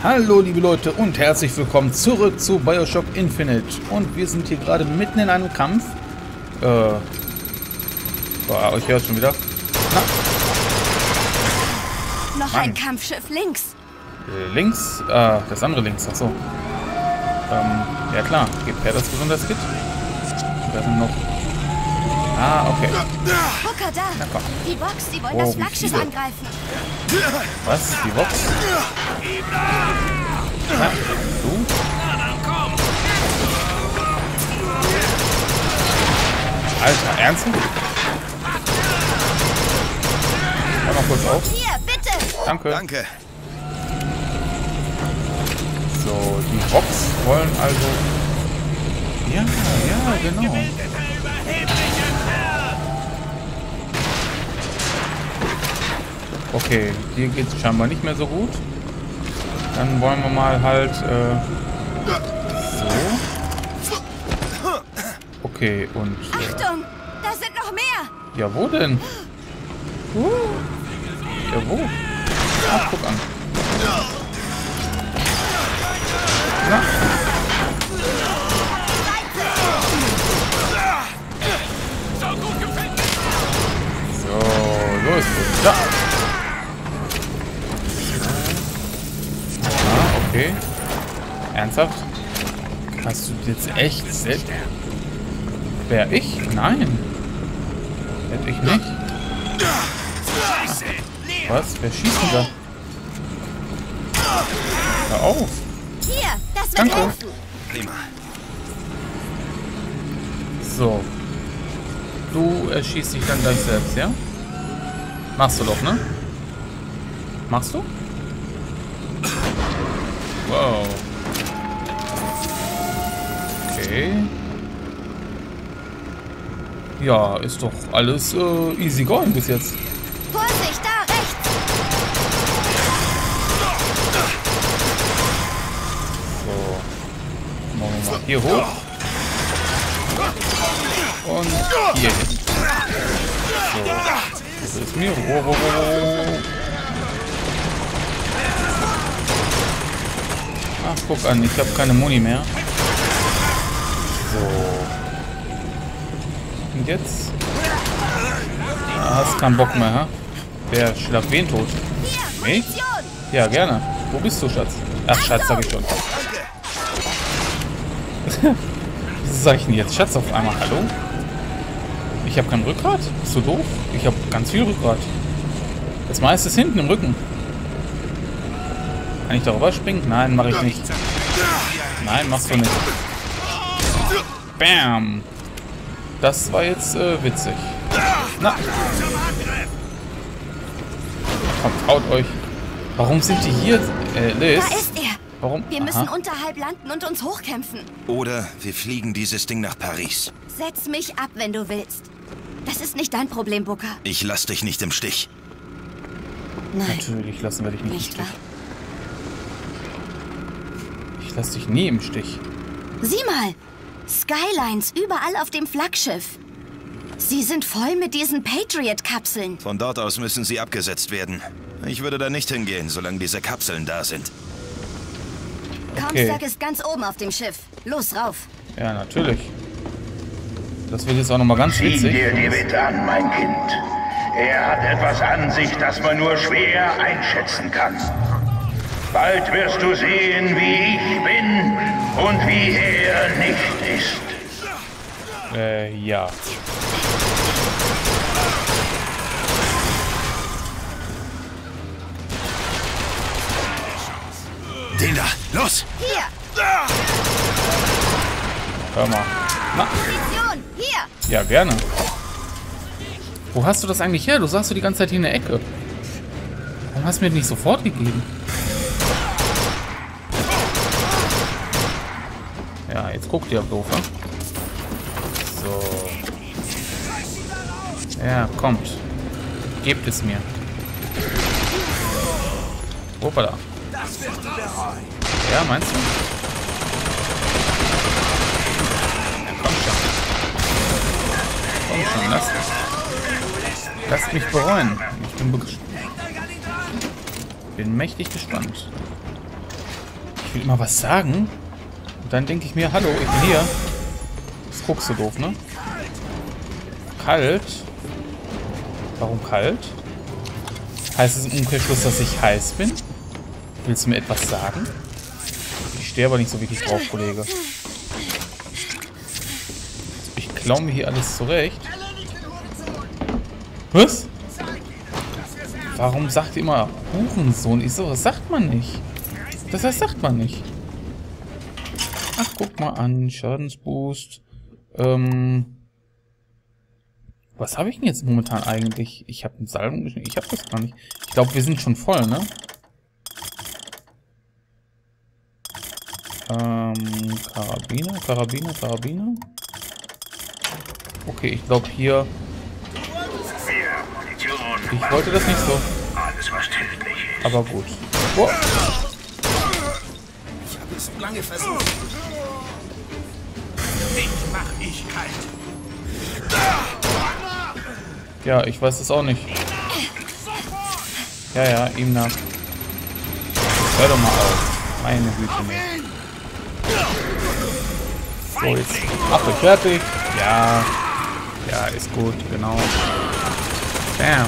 Hallo liebe Leute und herzlich willkommen zurück zu Bioshock Infinite. Und wir sind hier gerade mitten in einem Kampf. Boah, ich höre schon wieder. Na. Noch ein Kampfschiff links. Links? Das andere links, achso. Ja klar, gibt her das Gesundheitskit. Da sind noch... Ah, okay. Booker, da! Na, komm. Die Vox, die wollen das Flaggschiff angreifen. Was? Die Vox? Na, du? Alter, ernsthaft? Hör mal kurz auf. Hier, bitte! Danke. Danke. So, die Vox wollen also... Ja, ja, genau. Okay, hier geht es scheinbar nicht mehr so gut. Dann wollen wir mal halt... so. Okay, und... Achtung, da sind noch mehr! Ja, wo denn? Ja, wo? Ach, guck an. Na? So, los. Da! Okay. Ernsthaft? Hast du jetzt echt selbst? Wer, ich? Nein. Hätte ich nicht. Ach, was? Wer schießt denn da? Hör auf. Danke. So. Du erschießt dich dann gleich selbst, ja? Machst du doch, ne? Machst du? Wow. Okay. Ja, ist doch alles easy going bis jetzt. Vorsicht, da rechts! So. Machen wir mal hier hoch. Und hier. So. Das ist mir. Ach, guck an, ich habe keine Muni mehr. So. Und jetzt? Ah, hast keinen Bock mehr, ha? Wer schlagt wen tot? Mich? Ja, gerne. Wo bist du, Schatz? Ach, Schatz, sag ich schon. Wieso sag ich denn jetzt Schatz auf einmal? Hallo? Ich habe kein Rückgrat? Bist du doof? Ich habe ganz viel Rückgrat. Das meiste ist hinten im Rücken. Kann ich darüber springen? Nein, mache ich nicht. Nein, machst du nicht. Bam! Das war jetzt witzig. Na! Kommt, haut euch. Warum sind die hier? Liz? Da ist er. Warum? Wir müssen unterhalb landen und uns hochkämpfen. Oder wir fliegen dieses Ding nach Paris. Setz mich ab, wenn du willst. Das ist nicht dein Problem, Booker. Ich lass dich nicht im Stich. Nein. Natürlich lassen wir dich nicht im Stich. Lass dich nie im Stich. Sieh mal! Skylines überall auf dem Flaggschiff. Sie sind voll mit diesen Patriot-Kapseln. Von dort aus müssen sie abgesetzt werden. Ich würde da nicht hingehen, solange diese Kapseln da sind. Okay. Comstock ist ganz oben auf dem Schiff. Los, rauf! Ja, natürlich. Das wird jetzt auch nochmal ganz witzig. Sieh dir DeWitt an, mein Kind. Er hat etwas an sich, das man nur schwer einschätzen kann. Bald wirst du sehen, wie ich bin und wie er nicht ist. Ja. Den da, los! Hier! Hör mal. Na. Hier! Ja, gerne. Wo hast du das eigentlich her? Du sagst du die ganze Zeit hier in der Ecke. Warum hast du mir das nicht sofort gegeben? Ja, jetzt guckt ihr auf doof, ne? So. Ja, kommt. Gebt es mir. Hoppala. Ja, meinst du? Ja, komm schon. Komm schon, lasst mich bereuen. Ich bin mächtig gespannt. will immer was sagen. Und dann denke ich mir, hallo, ich bin hier. Das guckst du doof, ne? Kalt? Warum kalt? Heißt es im Umkehrschluss, dass ich heiß bin? Willst du mir etwas sagen? Ich stehe aber nicht so wirklich drauf, Kollege. Ich klaue mir hier alles zurecht. Was? Warum sagt ihr immer Hurensohn? Ich so, das sagt man nicht. Das sagt man nicht. Ach, guck mal an. Schadensboost. Was habe ich denn jetzt momentan eigentlich? Ich habe einen Salbung geschnitten. Ich habe das gar nicht. Ich glaube, wir sind schon voll, ne? Karabiner. Okay, ich glaube hier... Ich wollte das nicht so. Aber gut. Oh. Ich habe es lange versucht. Ich mach ich kalt. Ja, ich weiß es auch nicht. Ja, ihm nach. Hör doch mal auf. Meine Güte. So, jetzt. Ach, fertig. Ja. Ja, ist gut. Genau. Bam.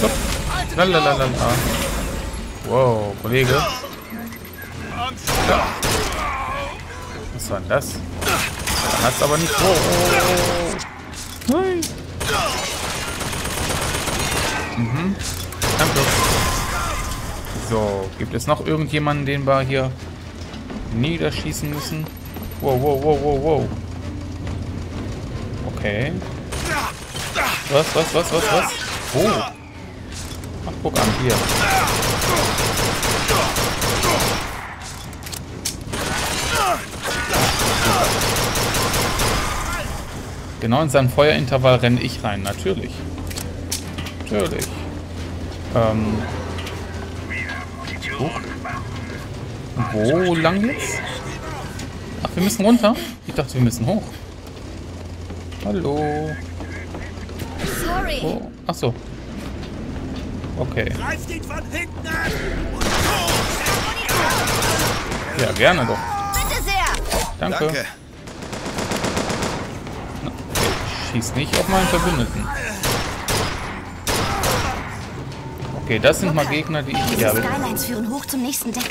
So. Lalalala. Wow, Kollege. Ja. Was war denn das? Da hat's aber nicht. Oh. Nein. Mhm. Danke. So, gibt es noch irgendjemanden, den wir hier niederschießen müssen? Wow. Okay. Was? Oh. Ach, guck an, hier. Genau in seinem Feuerintervall renne ich rein, natürlich. Wo lang jetzt? Ach, wir müssen runter? Ich dachte, wir müssen hoch. Hallo. Oh, ach so. Okay. Ja, gerne doch. Danke. Na, okay. Schieß nicht auf meinen Verbündeten. Okay, das sind mal Gegner, die ich hier habe. Skylines führen hoch zum nächsten Deck.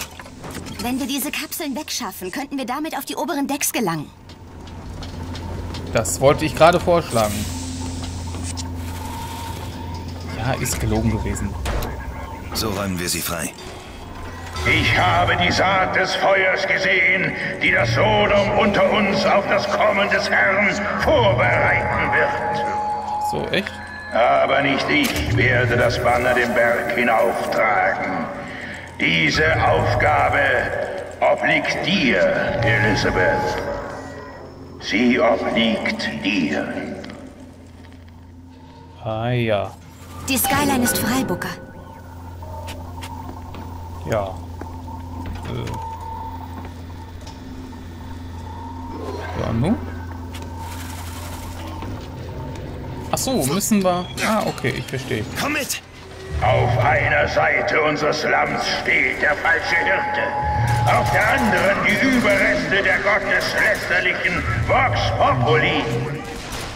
Wenn wir diese Kapseln wegschaffen, könnten wir damit auf die oberen Decks gelangen. Das wollte ich gerade vorschlagen. Ja, ist gelogen gewesen. So räumen wir sie frei. Ich habe die Saat des Feuers gesehen, die das Sodom unter uns auf das Kommen des Herrn vorbereiten wird. So, echt? Aber nicht ich werde das Banner den Berg hinauftragen. Diese Aufgabe obliegt dir, Elizabeth. Sie obliegt dir. Ah ja. Die Skyline ist frei, Booker. Ja. Ja, nun? Ach so, müssen wir... Ah, okay, ich verstehe. Komm mit! Auf einer Seite unseres Lamms steht der falsche Hirte. Auf der anderen die Überreste der gotteslästerlichen Vox Populi.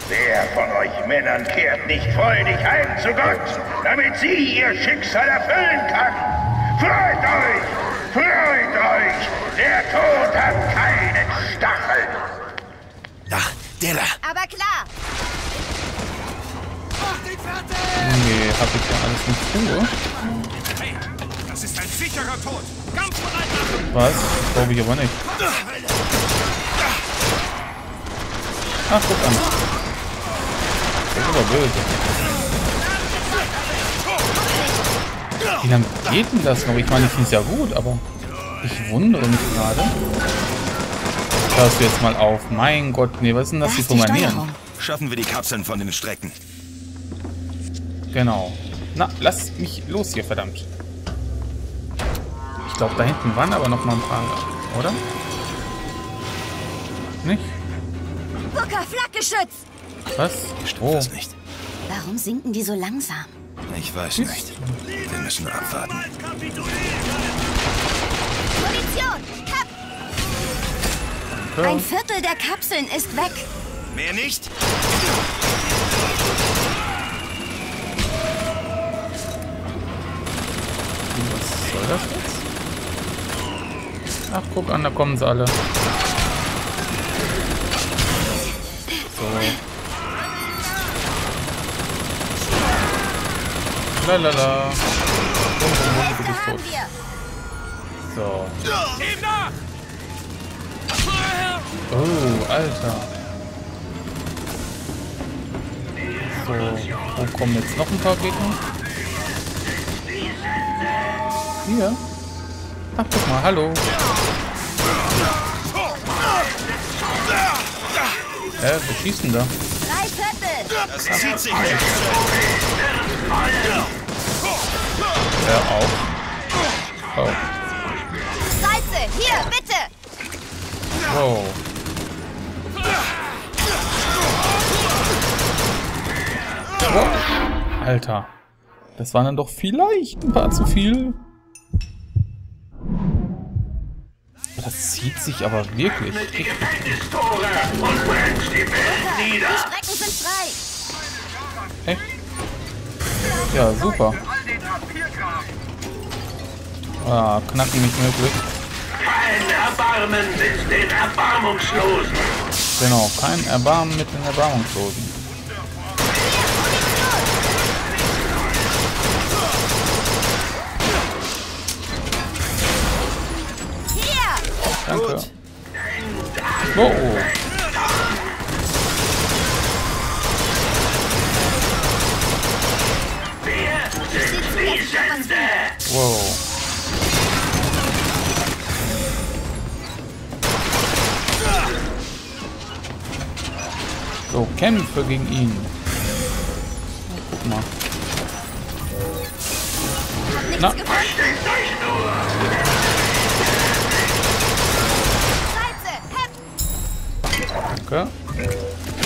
Wer von euch Männern kehrt nicht freudig heim zu Gott, damit sie ihr Schicksal erfüllen kann? Freut euch! Freut euch! Der Tod hat keinen Stachel! Ach, der da! Aber klar! Nee, hab ich ja alles nicht vor. Hey, das ist ein sicherer Tod. Ganz bereit machen. Was? Glaube ich aber nicht. Ach, guck an. Das ist aber böse. Wie lange geht denn das noch? Ich meine, ich finde es ja gut, aber ich wundere mich gerade. Hörst du jetzt mal auf. Mein Gott, nee, was ist denn das hier für Manieren? Schaffen wir die Kapseln von den Strecken. Genau. Na, lass mich los hier, verdammt. Ich glaube, da hinten waren aber noch mal ein paar, oder? Nicht? Booker, Flakgeschütz! Was? Stimmt das nicht? Warum Warum sinken die so langsam? Ich weiß nicht. Wir müssen nur abwarten. Position! Kap! Ja. 1/4 der Kapseln ist weg. Mehr nicht? Was soll das jetzt? Ach, guck an, da kommen sie alle. So. Lalala. Bum, bum, bum, so. Oh, Alter. So, wo kommen jetzt noch ein paar Gegner? Hier? Ach, guck mal, hallo. Wir schießen da. 3/4! Das zieht sich weg! Hör auf. Oh. Salze! Hier, bitte! Wow. Oh. Alter. Das waren dann doch vielleicht ein paar zu viel. Das zieht sich aber wirklich. Die Strecken sind frei. Echt? Ja, super. Ah, knack die nicht möglich. Kein Erbarmen mit den Erbarmungslosen. Genau, kein Erbarmen mit den Erbarmungslosen. Danke. Wow. Wow. So, kämpfe gegen ihn. Guck mal. Na. Danke.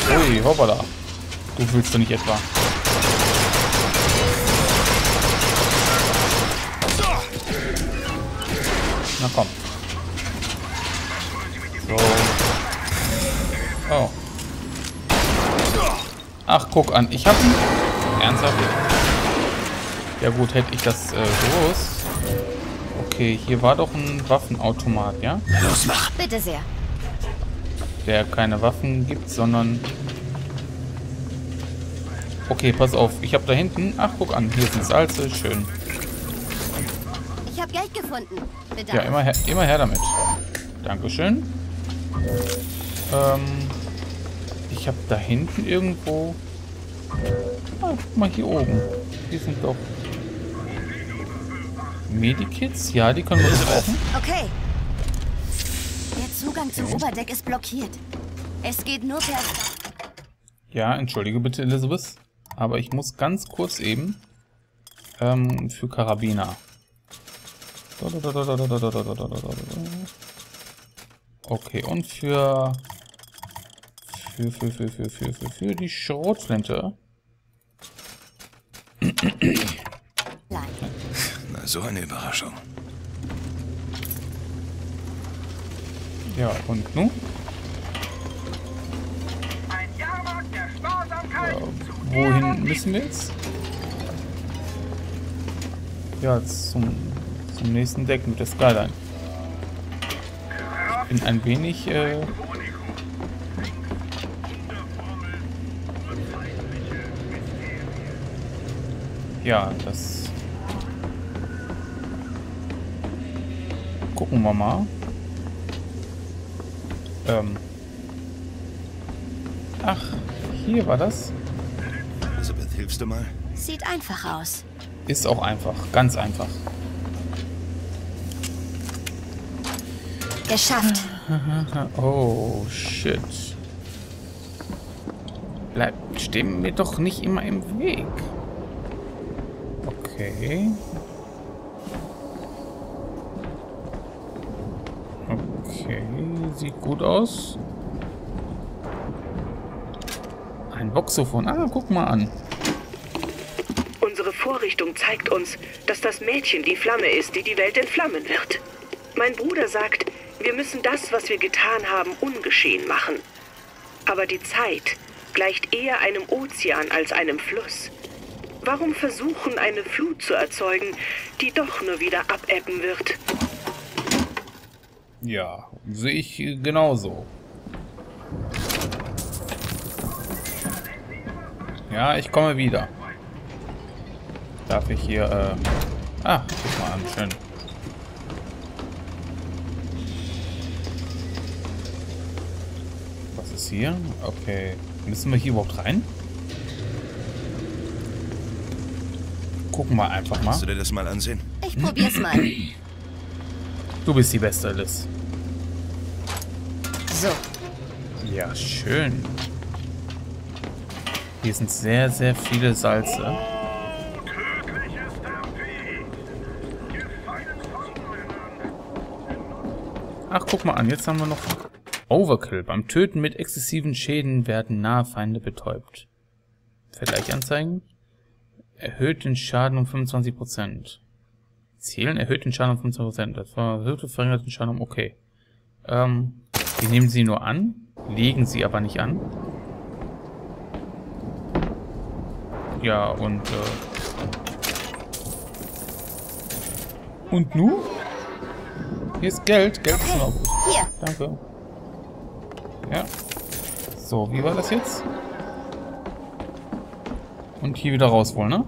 Ui, hoppala. Du fühlst du nicht etwa. Na komm. So. Oh. Ach, guck an. Ich hab ihn. Ernsthaft? Ja gut, hätte ich das gewusst. Okay, hier war doch ein Waffenautomat, ja? Los, mach. Bitte sehr. Der keine Waffen gibt, sondern... Okay, pass auf. Ich habe da hinten... Ach, guck an. Hier sind Salze. Schön. Ich habe Geld gefunden. Bedankt. Ja, immer her damit. Dankeschön. Ich habe da hinten irgendwo... Ah, guck mal hier oben. Hier sind doch... Medikits? Ja, die können wir brauchen. Okay. Der Zugang zum Oberdeck ist blockiert. Es geht nur per... Ja, entschuldige bitte, Elizabeth. Aber ich muss ganz kurz eben für Karabiner. Okay, und für die Schrotflinte. Na, so eine Überraschung. Ja, und nun? Wohin müssen wir jetzt? Ja, jetzt zum nächsten Deck mit der Skyline. Ich bin ein wenig... Ja, das... Gucken wir mal. Ach, hier war das. Elizabeth, hilfst du mal? Sieht einfach aus. Ist auch einfach, ganz einfach. Geschafft. Oh, shit. Stehen wir doch nicht immer im Weg. Okay. Okay, sieht gut aus. Ein Voxophon. Ah, guck mal an. Unsere Vorrichtung zeigt uns, dass das Mädchen die Flamme ist, die die Welt entflammen wird. Mein Bruder sagt, wir müssen das, was wir getan haben, ungeschehen machen. Aber die Zeit gleicht eher einem Ozean als einem Fluss. Warum versuchen, eine Flut zu erzeugen, die doch nur wieder abebben wird? Ja, sehe ich genauso. Ja, ich komme wieder. Darf ich hier, ah, guck mal an, schön. Was ist hier? Okay. Müssen wir hier überhaupt rein? Gucken wir einfach mal. Kannst du dir das mal ansehen? Ich probier's mal. Du bist die Beste, Liz. So. Ja, schön. Hier sind sehr, sehr viele Salze. Ach, guck mal an, jetzt haben wir noch Overkill. Beim Töten mit exzessiven Schäden werden nahe Feinde betäubt. Vergleich anzeigen. Erhöht den Schaden um 25%. Zielen erhöht den Schaden um 25%. Das war wirklich verringert den Schaden um... Okay. Die nehmen sie nur an, legen sie aber nicht an. Ja, und nu? Hier ist Geld. Geld ist noch gut. Hier. Danke. Ja. So, wie war das jetzt? Und hier wieder raus wollen, ne?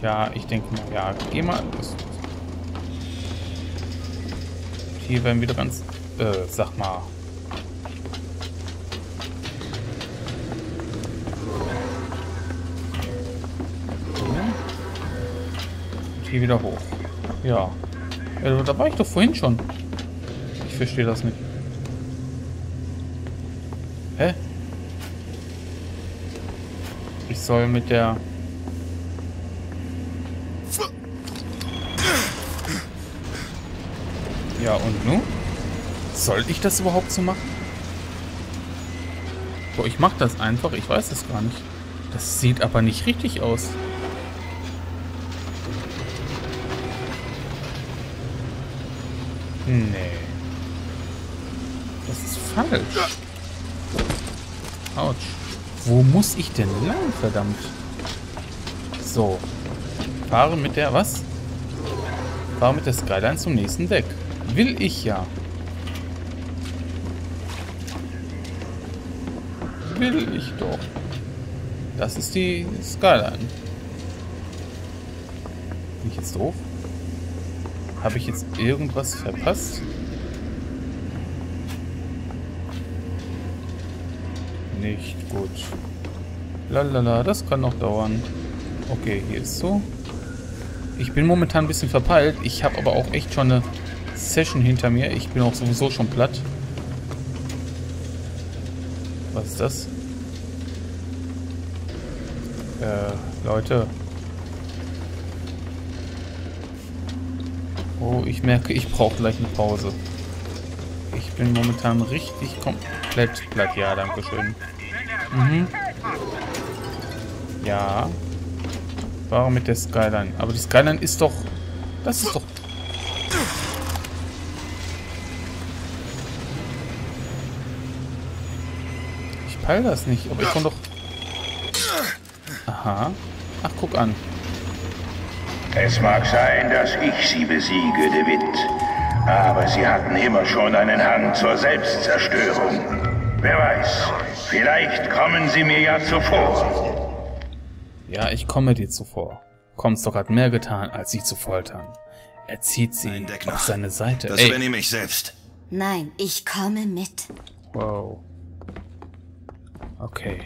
Ja, ich denke mal, ja, geh mal. Hier werden wieder ganz... sag mal. Und hier wieder hoch. Ja. Ja, da war ich doch vorhin schon. Ich verstehe das nicht. Hä? Ich soll mit der... Ja, und nun? Soll ich das überhaupt so machen? Boah, ich mach das einfach. Ich weiß das gar nicht. Das sieht aber nicht richtig aus. Nee. Das ist falsch. Autsch. Wo muss ich denn lang, verdammt? So. Fahre mit der... Was? Fahre mit der Skyline zum nächsten Deck. Will ich ja. Will ich doch. Das ist die Skyline. Bin ich jetzt doof? Habe ich jetzt irgendwas verpasst? Nicht gut. Lalala, das kann noch dauern. Okay, hier ist so. Ich bin momentan ein bisschen verpeilt. Ich habe aber auch echt schon eine Session hinter mir. Ich bin auch sowieso schon platt. Was ist das? Leute. Oh, ich merke, ich brauche gleich eine Pause. Ich bin momentan richtig komplett platt. Ja, danke schön. Mhm. Ja. Warum mit der Skyline? Aber die Skyline ist doch... Das ist doch... Ich peile das nicht, aber ich komme doch... Aha. Ach, guck an. Es mag sein, dass ich sie besiege, DeWitt. Aber sie hatten immer schon einen Hang zur Selbstzerstörung. Wer weiß, vielleicht kommen sie mir ja zuvor. Ja, ich komme dir zuvor. Comstock hat mehr getan, als sie zu foltern. Er zieht sie auf seine Seite. Das übernehme ich selbst. Nein, ich komme mit. Wow. Okay.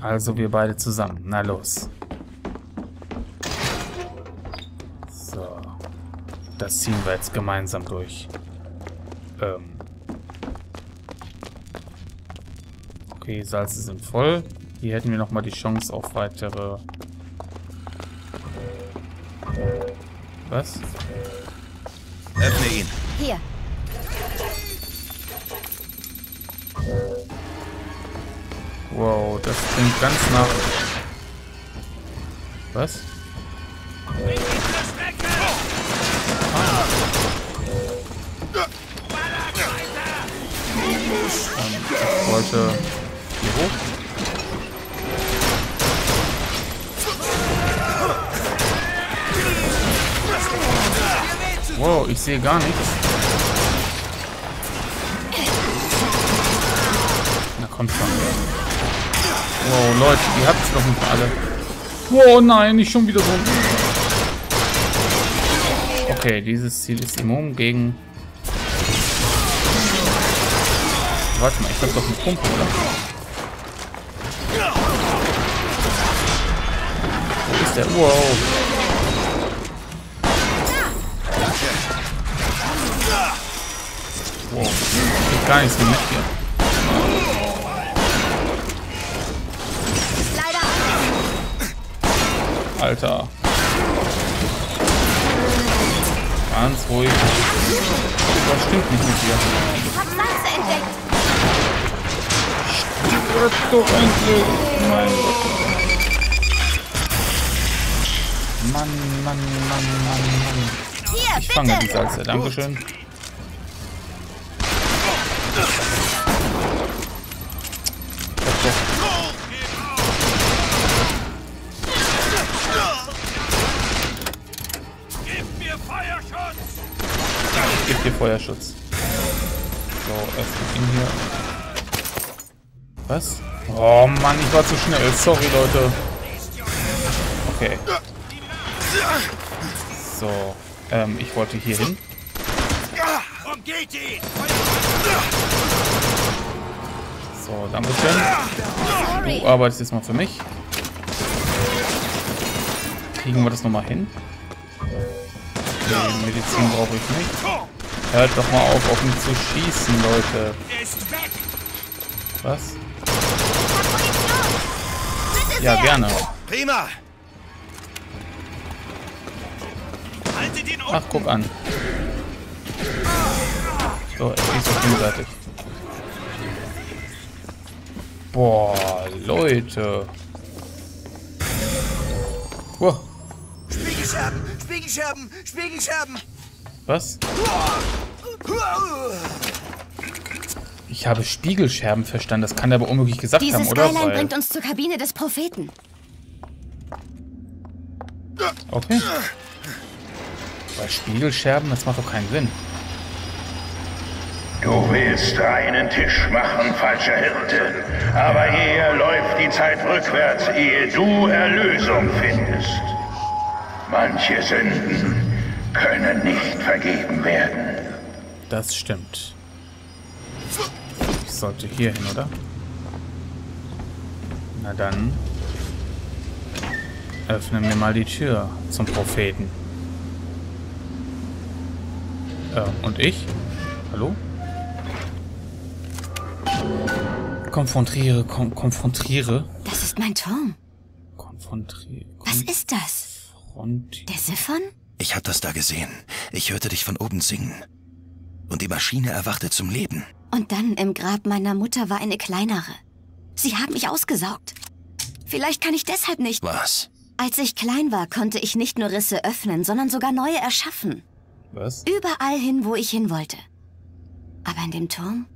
Also wir beide zusammen. Na los. So. Das ziehen wir jetzt gemeinsam durch. Okay, Salze sind voll. Hier hätten wir nochmal die Chance auf weitere... Was? Öffne ihn. Hier. Wow, das klingt ganz nach... Was? Ich wollte hier hoch. Wow, ich sehe gar nichts. Na komm schon. Wow, Leute, ihr habt es doch nicht alle. Wow, nein, nicht schon wieder so. Okay, dieses Ziel ist immun gegen... Warte mal, ich hab doch einen Punkt, oder? Wo ist der? Wow. Wow. Geht gar nichts mehr mit hier. Alter. Ganz ruhig. Das stimmt nicht mit dir. Ich hab Salze entdeckt. Hört doch endlich! Mein Gott. Mann, Mann, Mann, Mann, Mann. Hier, ich fange die Salze. Dankeschön. Gib dir Feuerschutz. So, öffnet ihn hier. Was? Oh Mann, ich war zu schnell. Sorry, Leute. Okay. So. Ich wollte hier hin. So, danke schön. Du arbeitest jetzt mal für mich. Kriegen wir das nochmal hin? Die Medizin brauche ich nicht. Hört doch mal auf mich zu schießen, Leute. Was? Ja, gerne. Prima. Ach, guck an. So, es ist doch gegenseitig. Boah, Leute. Wow. Spiegelscherben, Spiegelscherben, Spiegelscherben. Was? Ich habe Spiegelscherben verstanden, das kann er aber unmöglich gesagt haben, oder? Diese Skyline bringt uns zur Kabine des Propheten. Okay. Bei Spiegelscherben, das macht doch keinen Sinn. Du willst einen Tisch machen, falscher Hirte. Aber eher läuft die Zeit rückwärts, ehe du Erlösung findest. Manche Sünden können nicht vergeben werden. Das stimmt. Sollte hier hin, oder? Na dann. Öffnen wir mal die Tür zum Propheten. Und ich? Hallo? Konfrontiere, konfrontiere. Das ist mein Turm. Konfrontiere. Was ist das? Der Siphon? Ich hab das da gesehen. Ich hörte dich von oben singen. Und die Maschine erwachte zum Leben. Und dann im Grab meiner Mutter war eine kleinere. Sie haben mich ausgesaugt. Vielleicht kann ich deshalb nicht... Was? Als ich klein war, konnte ich nicht nur Risse öffnen, sondern sogar neue erschaffen. Was? Überall hin, wo ich hin wollte. Aber in dem Turm?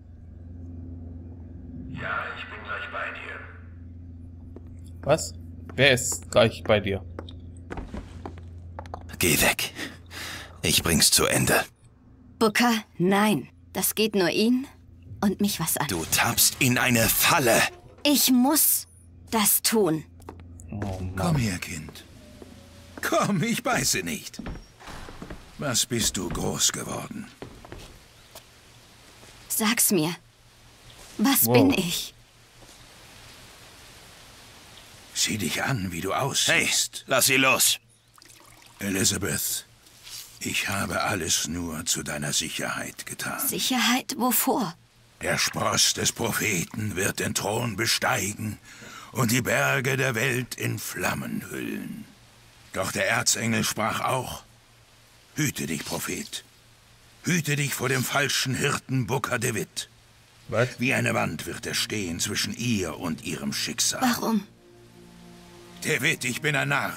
Ja, ich bin gleich bei dir. Was? Wer ist gleich bei dir? Geh weg. Ich bring's zu Ende. Booker, nein. Das geht nur ihn und mich was an. Du tappst in eine Falle. Ich muss das tun. Oh Mann. Komm her, Kind. Komm, ich beiße nicht. Was bist du groß geworden? Sag's mir. Was bin ich? Sieh dich an, wie du aussiehst. Hey, lass sie los. Elizabeth. Ich habe alles nur zu deiner Sicherheit getan. Sicherheit? Wovor? Der Spross des Propheten wird den Thron besteigen und die Berge der Welt in Flammen hüllen. Doch der Erzengel sprach auch, hüte dich, Prophet. Hüte dich vor dem falschen Hirten Booker DeWitt. Was? Wie eine Wand wird er stehen zwischen ihr und ihrem Schicksal. Warum? DeWitt, ich bin ein Narr.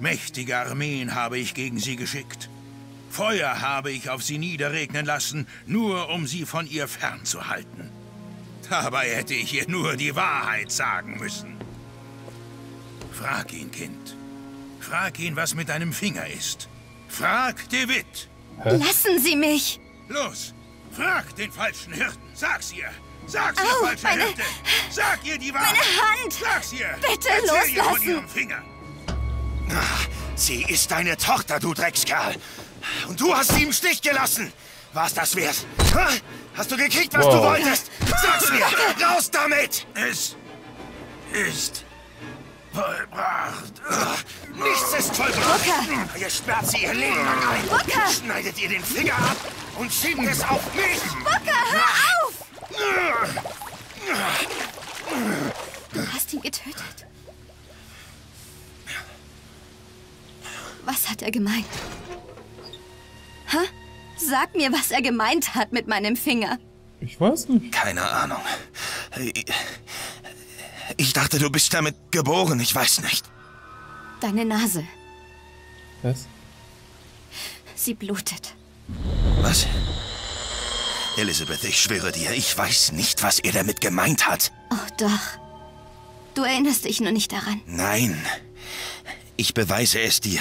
Mächtige Armeen habe ich gegen sie geschickt. Feuer habe ich auf sie niederregnen lassen, nur um sie von ihr fernzuhalten. Dabei hätte ich ihr nur die Wahrheit sagen müssen. Frag ihn, Kind. Frag ihn, was mit deinem Finger ist. Frag DeWitt. Lassen Sie mich! Los, frag den falschen Hirten. Sag's ihr. Sag's ihr, falsche Hirte. Sag ihr die Wahrheit. Meine Hand! Sag's ihr. Bitte loslassen. Erzähl ihr von ihrem Finger. Sie ist deine Tochter, du Dreckskerl. Und du hast sie im Stich gelassen. War's das wert? Hast du gekriegt, was du wolltest? Sag's mir! Raus damit! Es ist vollbracht. Nichts ist vollbracht. Booker. Ihr sperrt sie ihr Leben lang ein. Booker. Schneidet ihr den Finger ab und schiebt es auf mich. Booker, hör auf! Du hast ihn getötet. Was hat er gemeint? Hä? Sag mir, was er gemeint hat mit meinem Finger. Ich weiß nicht. Keine Ahnung. Ich dachte, du bist damit geboren. Ich weiß nicht. Deine Nase. Was? Sie blutet. Was? Elizabeth, ich schwöre dir, ich weiß nicht, was er damit gemeint hat. Oh doch. Du erinnerst dich nur nicht daran. Nein. Ich beweise es dir.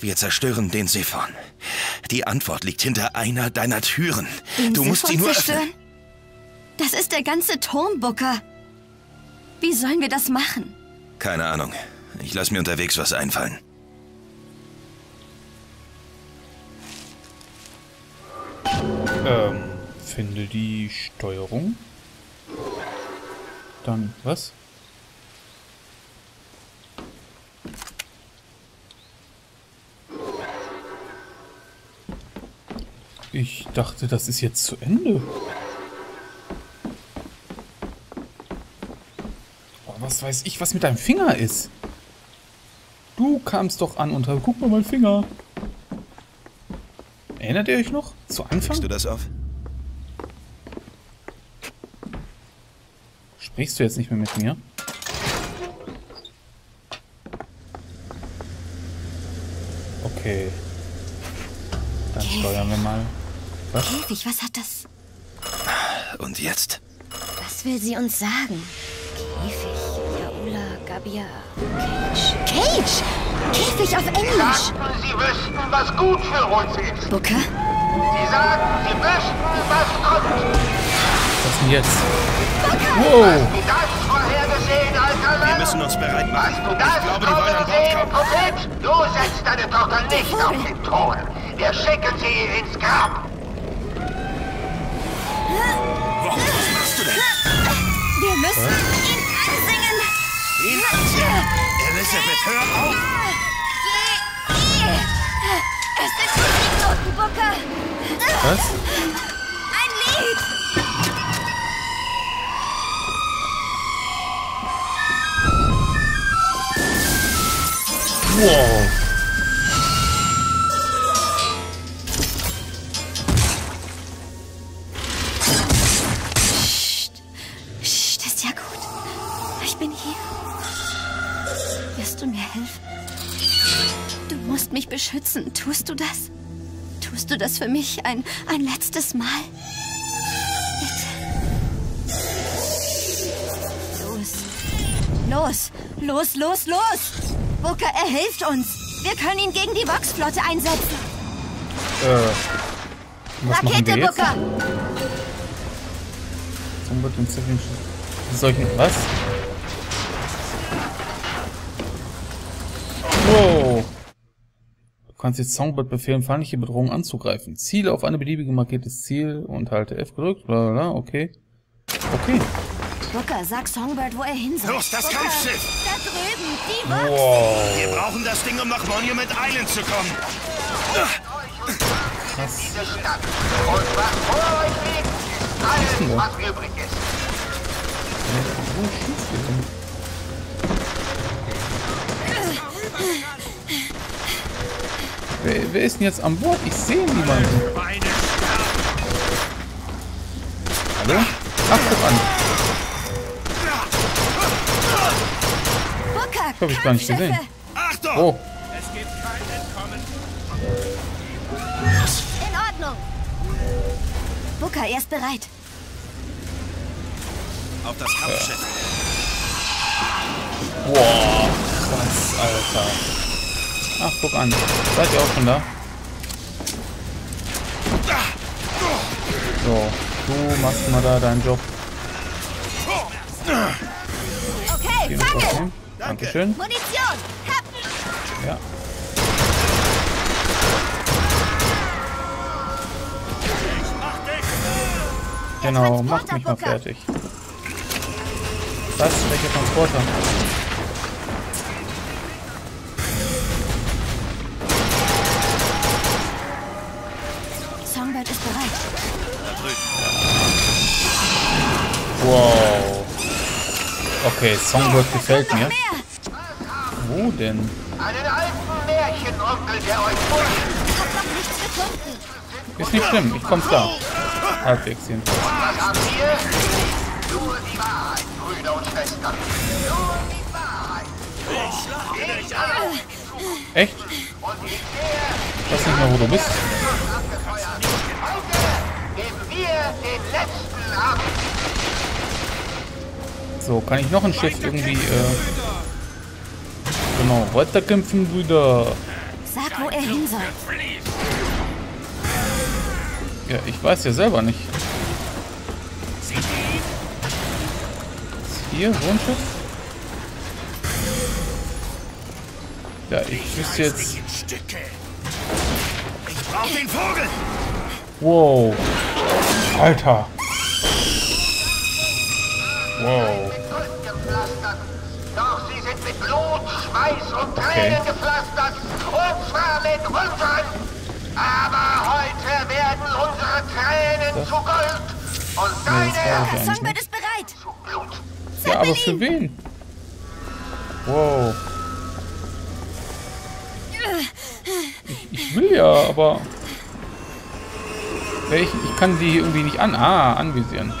Wir zerstören den Siphon. Die Antwort liegt hinter einer deiner Türen. Du musst sie nur zerstören? Das ist der ganze Turm, Booker. Wie sollen wir das machen? Keine Ahnung. Ich lasse mir unterwegs was einfallen. Finde die Steuerung. Dann was? Ich dachte, das ist jetzt zu Ende. Oh, was weiß ich, was mit deinem Finger ist? Du kamst doch an und guck mal meinen Finger. Erinnert ihr euch noch? Zu Anfang? Sprichst du das auf? Sprichst du jetzt nicht mehr mit mir? Okay. Dann steuern wir mal. Was? Käfig, was hat das? Und jetzt? Was will sie uns sagen? Käfig, Jaula, Gabia, Cage. Cage! Käfig auf Englisch! Sie sagten, sie wüssten, was gut für uns ist. Booker? Sie sagten, sie wüssten, was kommt. Was denn jetzt? Booker! Wow! Hast du das vorhergesehen, alter Mann? Wir müssen uns bereit machen. Hast du das vorhergesehen, Prophet? Du setzt deine Tochter nicht auf den Thron. Wir schicken sie ins Grab. Wow, was machst du denn? Wir müssen ihn ansingen. Ihn ansingen? Elizabeth, hör auf! Es ist Musiknoten, Booker. Was? Ein Lied. Wow. Beschützen. Tust du das? Tust du das für mich ein letztes Mal? Bitte. Los. Los! Booker, er hilft uns. Wir können ihn gegen die Vox-Flotte einsetzen. Rakete, Booker! Solchen was? Wow! Du kannst jetzt Songbird befehlen, feindliche Bedrohung anzugreifen. Ziele auf eine beliebige markiertes Ziel und halte F gedrückt. Blablabla, okay. Booker, sag Songbird, wo er hin soll. Los, das Kampfschiff! Da drüben, die Box! Wow. Wir brauchen das Ding, um nach Monument Island zu kommen. Was? Und was vor euch liegt, ist alles, was übrig ist. Wo schießt ihr denn? Wer ist denn jetzt an Bord? Ich sehe niemanden. Hallo? Achtet an. Das habe ich gar nicht gesehen. Achtung! Oh. Es gibt kein Entkommen. In Ordnung. Booker, erst bereit. Auf das Kampfschiff. Wow, krass, Alter. Ach, guck an. Seid ihr auch schon da? So, du machst mal da deinen Job. Okay, danke. Dankeschön. Munition. Ja. Genau, macht mich mal fertig. Was? Welcher Transporter? Songbird ist bereit. Da drüben. Wow. Okay, Songbird gefällt mir. Wo denn? Einen alten Märchenonkel, der euch folgt. Hab noch nichts gefunden. Ist nicht schlimm, ich komme da. Halbwegs jedenfalls. Was haben wir? Nur die Wahrheit, Brüder und Schwestern. Nur die Wahrheit. Ich schlage dich an. Echt? Ich weiß nicht mehr, wo du bist. Heute geben wir den letzten ab. So, kann ich noch ein Schiff irgendwie... Genau, weiterkämpfen, Brüder. Sag, wo er hin soll. Ja, ich weiß ja selber nicht. Ist hier Wohnschiff? Ja, ich wüsste jetzt... Ich brauche den Vogel! Wow. Alter. Wow. Doch sie sind mit Blut, Schweiß und Tränen gepflastert, und zwar mit unseren. Aber heute werden unsere Tränen zu Gold und deine... Der Songbird ist bereit. Zu Blut. Ja, aber für wen? Wow. Ich will ja, aber... Ich kann die irgendwie nicht an... Ah, anvisieren.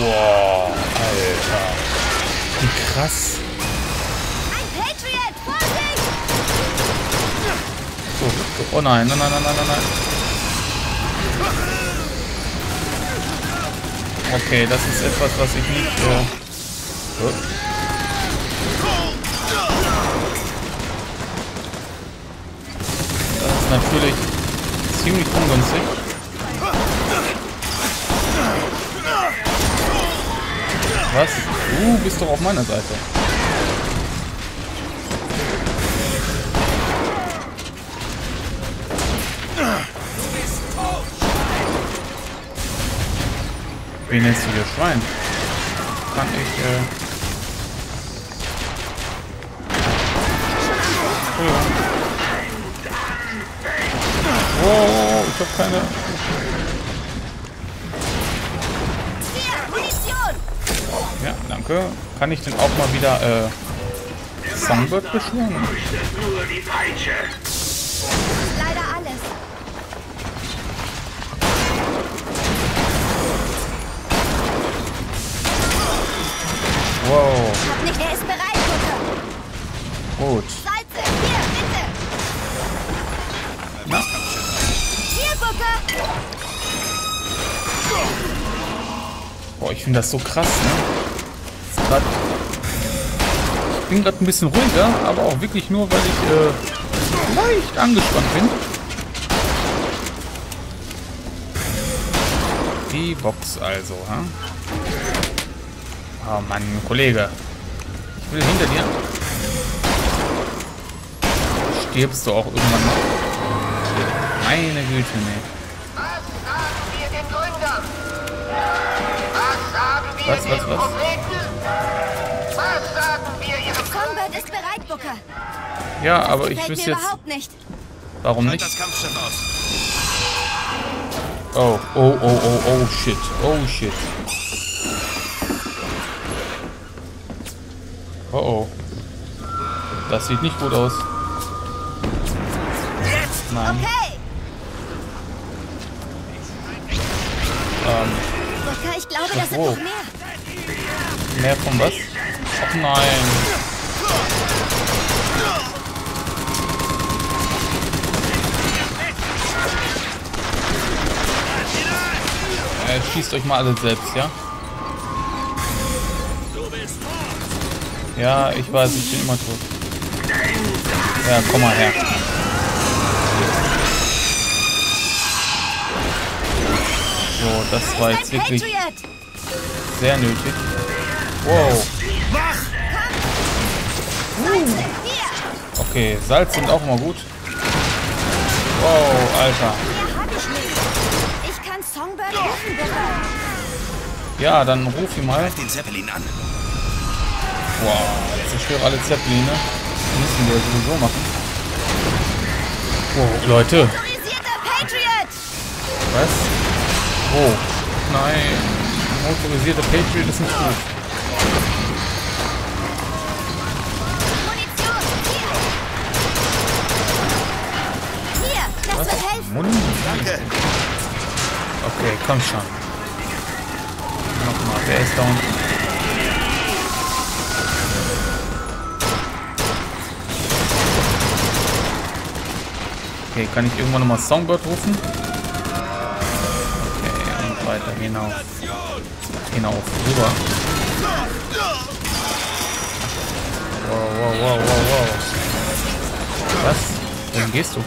Wow, Alter. Wie krass. Ein Patriot, Vorsicht! So. Oh nein, nein, nein, nein, nein, nein. Okay, das ist etwas, was ich nicht... So. Das ist natürlich ziemlich ungünstig. Was? Du bist doch auf meiner Seite. Wen nennst du hier Schwein? Kann ich... Oh, ich hab keine... Ja, danke. Kann ich denn auch mal wieder Songbird beschwören? Leider alles. Wow. Hab nicht, er ist bereit, Booker. Gut. Salze, hier, bitte. Na? Hier, Booker. Boah, ich finde das so krass, ne? Ich bin gerade ein bisschen ruhiger, aber auch wirklich nur, weil ich leicht angespannt bin. Die Box also, ha? Oh Mann, Kollege. Ich will hinter dir. Stirbst du auch irgendwann noch? Meine Güte, ne. Was haben wir den Gründern? Was haben wir den Propheten? Was sagen wir ihrem Songbird ist bereit, Booker. Ja, aber ich wüsste jetzt... überhaupt nicht. Warum nicht? Das Kampfschiff aus. Oh, oh, oh, oh, oh, shit. Oh, shit. Oh, oh. Das sieht nicht gut aus. Jetzt! Nein. Okay. Booker, ich glaube, das sind noch mehr. Mehr von was? Ach nein. Schießt euch mal alle selbst, ja? Ja, ich weiß, ich bin immer tot. Ja, komm mal her. So, das war jetzt wirklich sehr nötig. Wow. Okay, Salz sind auch immer gut. Wow, Alter. Ja, dann ruf ihn mal. Den Zeppelin an. Wow, ich zerstöre alle Zeppeline. Müssen wir sowieso machen. Oh, Leute. Was? Oh, nein. Motorisierter Patriot ist nicht gut. Was? Munition? Danke. Okay, komm schon. Nochmal, der ist down. Okay, kann ich irgendwann nochmal Songbird rufen? Okay, und weiter hinauf. Hinauf, rüber. Wow, wow, wow, wow, wow. Was? Wohin gehst du?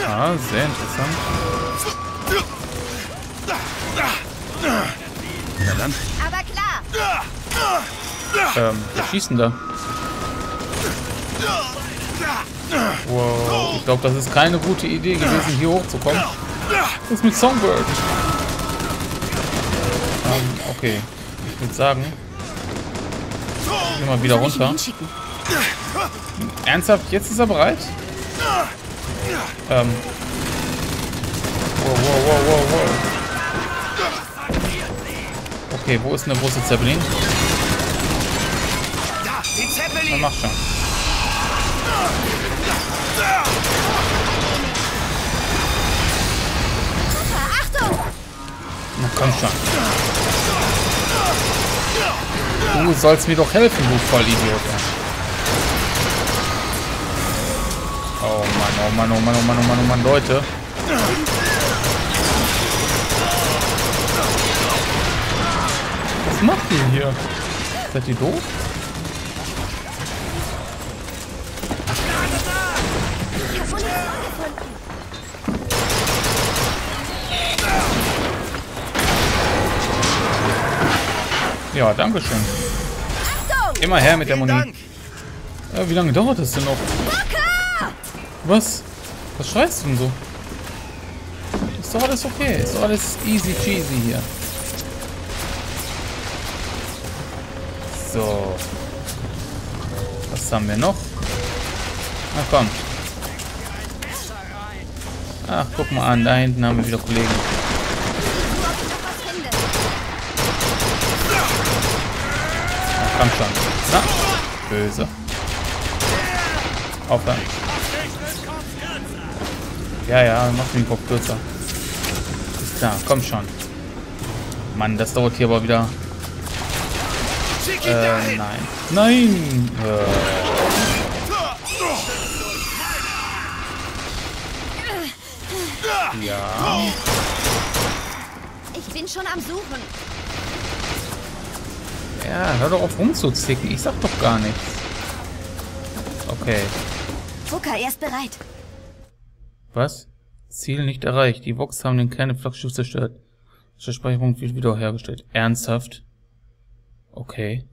Ja, sehr interessant. Na dann. Aber klar. Wir schießen da. Wow. Ich glaube, das ist keine gute Idee gewesen, hier hochzukommen. Was ist mit Songbird? Okay. Ich würde sagen. Ich geh mal wieder runter. Ernsthaft? Jetzt ist er bereit? Wow, wow, wow, wow. Okay, wo ist eine große Zeppelin? Dann mach schon. Na komm schon. Du sollst mir doch helfen, du Vollidiot. Oh Mann, oh Mann, oh Mann, oh Mann, oh Mann, oh Mann, Leute. Was macht ihr hier? Seid ihr doof? Ja, danke schön. Immer her mit der Munition. Wie lange dauert das denn noch? Was? Was schreist du denn so? Ist doch alles okay. Ist doch alles easy cheesy hier. So. Was haben wir noch? Na komm. Ach, guck mal an. Da hinten haben wir wieder Kollegen. Ach, komm schon. Na? Böse. Aufhören. Ja, ja, mach den Kopf kürzer. Ist klar, komm schon. Mann, das dauert hier aber wieder. Nein. Nein! Ja. Ich bin schon am Suchen. Ja, hör doch auf rumzuzicken. Ich sag doch gar nichts. Okay. Booker, er ist bereit. Was? Ziel nicht erreicht. Die Vox haben den Kern des Flaggschiffs zerstört. Der Speicherpunkt wird wiederhergestellt. Ernsthaft? Okay.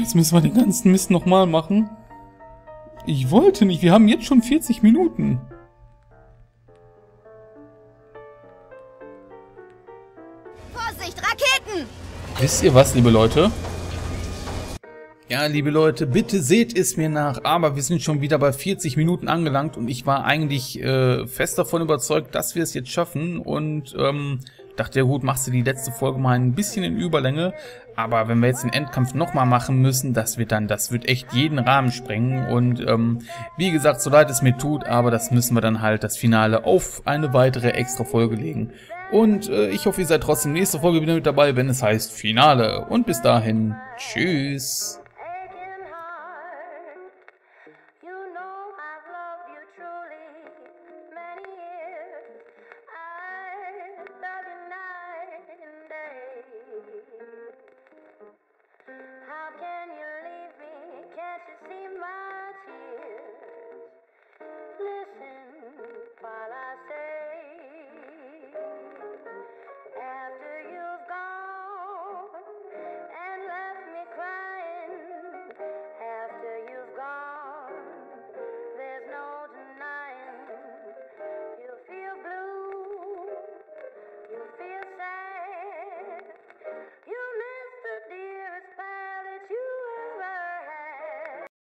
Jetzt müssen wir den ganzen Mist nochmal machen. Ich wollte nicht. Wir haben jetzt schon 40 Minuten. Vorsicht, Raketen! Wisst ihr was, liebe Leute? Ja, liebe Leute, bitte seht es mir nach. Aber wir sind schon wieder bei 40 Minuten angelangt. Und ich war eigentlich fest davon überzeugt, dass wir es jetzt schaffen. Und dachte, ja gut, machst du die letzte Folge mal ein bisschen in Überlänge, aber wenn wir jetzt den Endkampf nochmal machen müssen, das wird echt jeden Rahmen sprengen und wie gesagt, so leid es mir tut, aber das müssen wir dann halt das Finale auf eine weitere extra Folge legen. Und ich hoffe, ihr seid trotzdem nächste Folge wieder mit dabei, wenn es heißt Finale. Und bis dahin, tschüss.